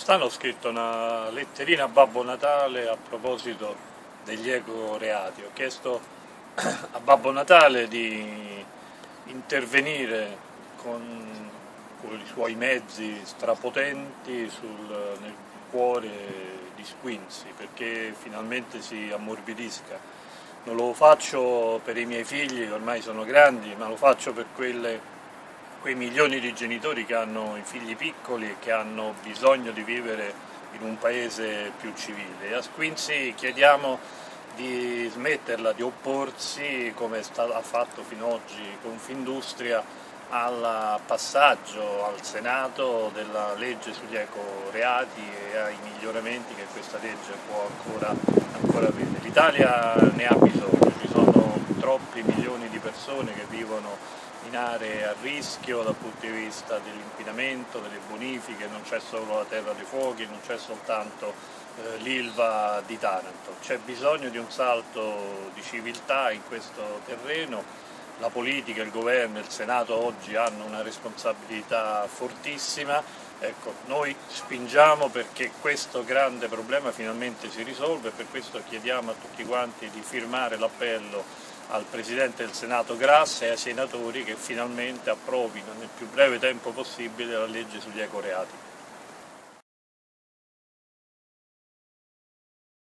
Quest'anno ho scritto una letterina a Babbo Natale a proposito degli ecoreati. Ho chiesto a Babbo Natale di intervenire con i suoi mezzi strapotenti nel cuore di Squinzi, perché finalmente si ammorbidisca. Non lo faccio per i miei figli, che ormai sono grandi, ma lo faccio per quei milioni di genitori che hanno i figli piccoli e che hanno bisogno di vivere in un paese più civile. A Squinzi chiediamo di smetterla di opporsi, come ha fatto fino ad oggi Confindustria, al passaggio al Senato della legge sugli ecoreati e ai miglioramenti che questa legge può ancora avere. L'Italia ne ha bisogno, ci sono troppi milioni di persone che vivono in aree a rischio dal punto di vista dell'inquinamento, delle bonifiche. Non c'è solo la terra dei fuochi, non c'è soltanto l'Ilva di Taranto, c'è bisogno di un salto di civiltà in questo terreno. La politica, il governo e il Senato oggi hanno una responsabilità fortissima. Ecco, noi spingiamo perché questo grande problema finalmente si risolve, e per questo chiediamo a tutti quanti di firmare l'appello al Presidente del Senato Grassi e ai senatori che finalmente approvino nel più breve tempo possibile la legge sugli ecoreati.